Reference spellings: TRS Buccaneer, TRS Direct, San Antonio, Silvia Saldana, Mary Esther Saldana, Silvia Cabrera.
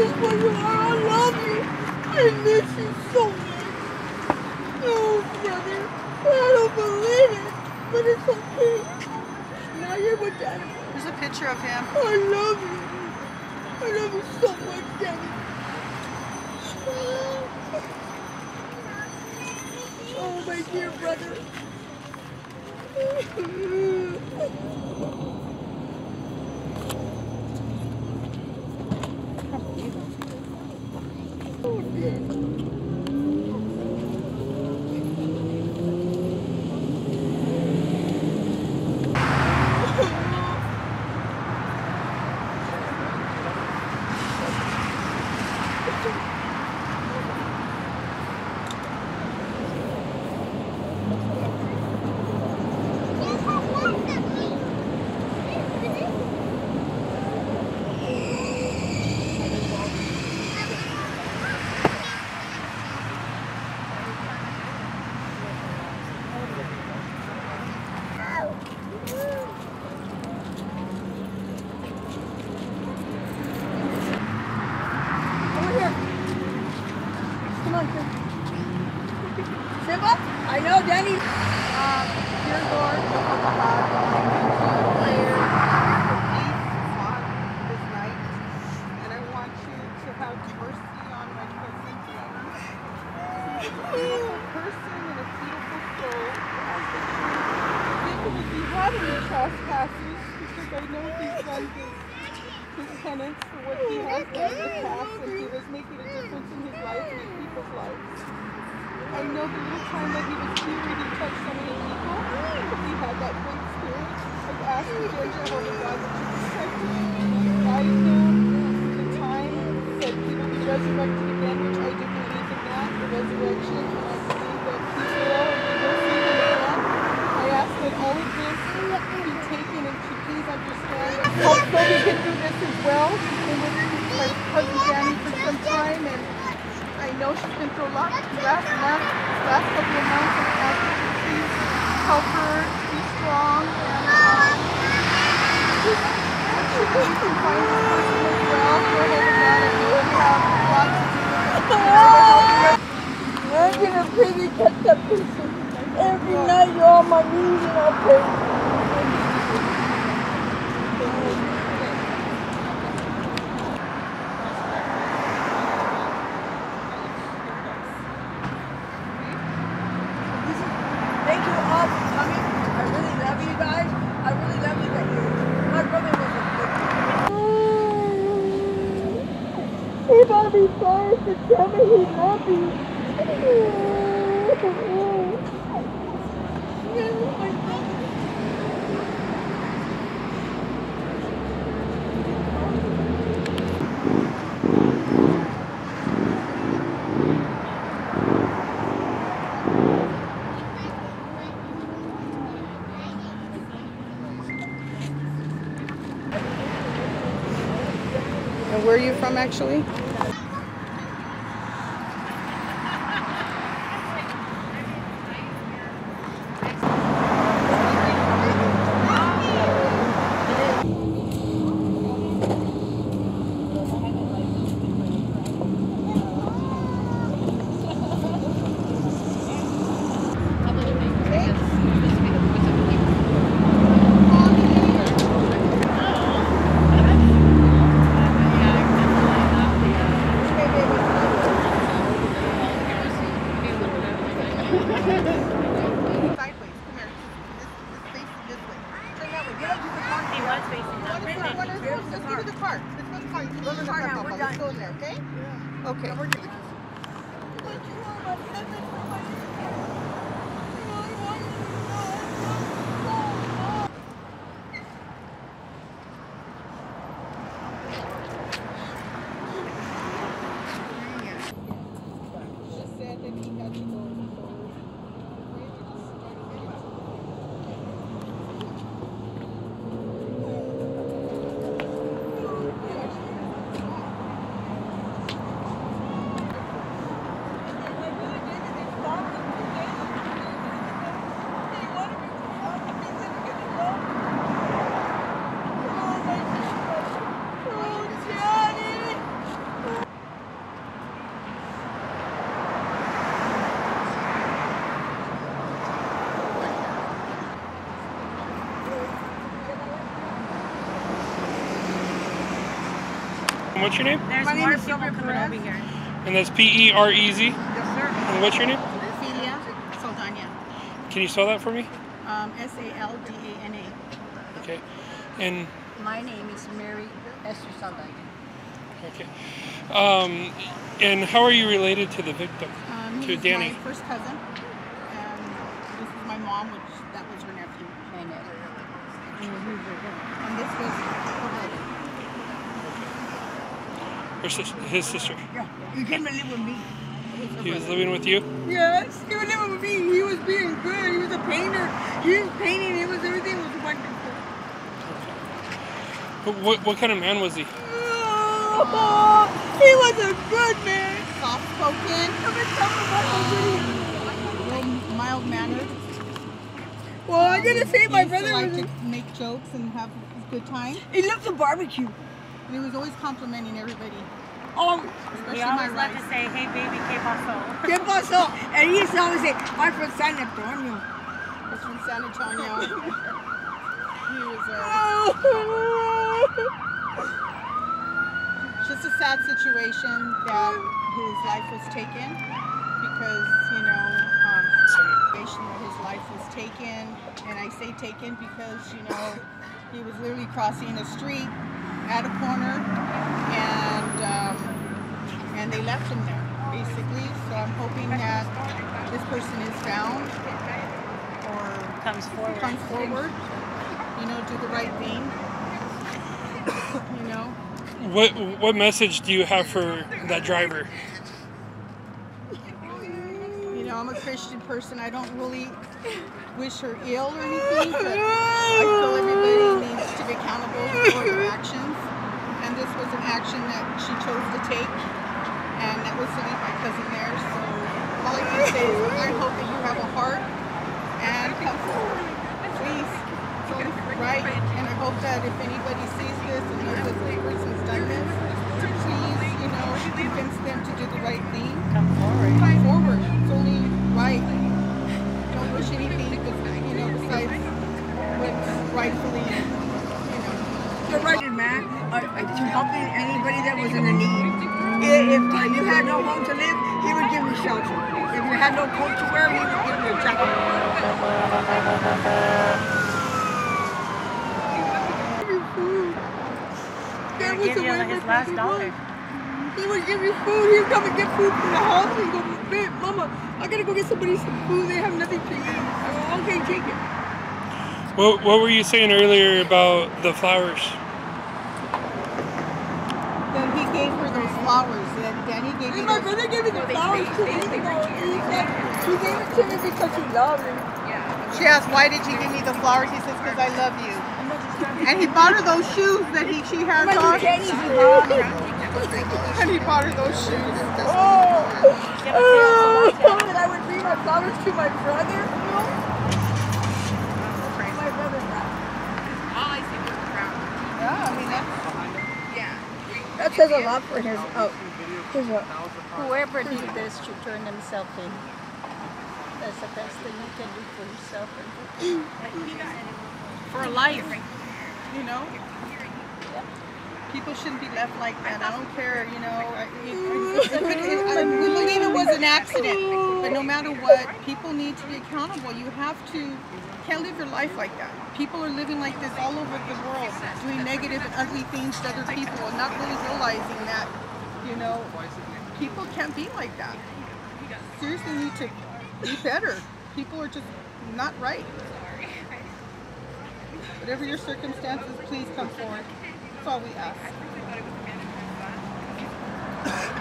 just what you are. I love you. I miss you so much. No, brother. I don't believe it. But it's okay. Now you're with Daddy. There's a picture of him. I love you. I love you so much, Daddy. Oh, my dear brother. Oh, dear. Where are you from, actually? And what's your name? My name is Silvia Cabrera over here. And that's P-E-R-E-Z? Yes, sir. And what's your name? Silvia Saldana. Can you spell that for me? S-A-L-D-A-N-A. Okay. And my name is Mary Esther Saldana. Okay. And how are you related to the victim? To Danny? He's my first cousin. This is my mom, which that was her nephew. My nephew. And this was her sister. His sister. Yeah. He came and lived with me. He was living with you? Yes. He was living with me. He was being good. He was a painter. He was painting. It was everything was wonderful. But what kind of man was he? Oh, he was a good man. Soft-spoken. Mild-mannered. Well, I gotta say my brother was to make jokes and have a good time. He loved the barbecue. And he was always complimenting everybody. Especially he always loved to say, hey baby, que paso? Que paso? And he used to always say, I'm from San Antonio. I'm from San Antonio. He was just a sad situation that his life was taken because, you know, his life was taken, and I say taken because, you know, he was literally crossing a street at a corner, and they left him there, basically. So I'm hoping that this person is found or comes forward, you know, do the right thing, you know. What message do you have for that driver? I'm a Christian person. I don't really wish her ill or anything, but I feel everybody needs to be accountable for their actions. And this was an action that she chose to take, and that was to leave my cousin there. So all I can say is I hope that you have a heart and come forward. Please, right? And I hope that if anybody sees this and knows that this person's done this, please, you know, convince them to do the right thing. Come forward. Come forward. It's only right. Don't wish anything, you know, besides what's rightfully, you know. You're right, man, to helping anybody that was in the need. If you had no home to live, he would give you shelter. If you had no coat to wear, he would give you a jacket. Give you his last dollar. He would give you food. He would come and get food from the house. He would go, babe, Mama, I gotta go get somebody some food. They have nothing to eat. I go, okay, take it. What were you saying earlier about the flowers? That he gave her those flowers. That Danny gave her. My brother gave me the flowers too. He gave it to me because he loved me. She asked, why did you give me the flowers? He says, because I love you. And he bought her those shoes that she had on. And he bought her those shoes. Oh! And I would bring my flowers to my brother. My brother. All I see was the crown. Yeah, I mean, that's... Yeah. That says a lot for his... Whoever did this should turn themselves in. That's the best thing you can do for yourself. For life. You know, people shouldn't be left like that. I don't care, you know. We believe it was an accident, but no matter what, people need to be accountable. You have to, you can't live your life like that. People are living like this all over the world, doing negative and ugly things to other people and not really realizing that, you know, people can't be like that. Seriously, need to be better. People are just not right. Whatever your circumstances, please come forward. That's all we ask.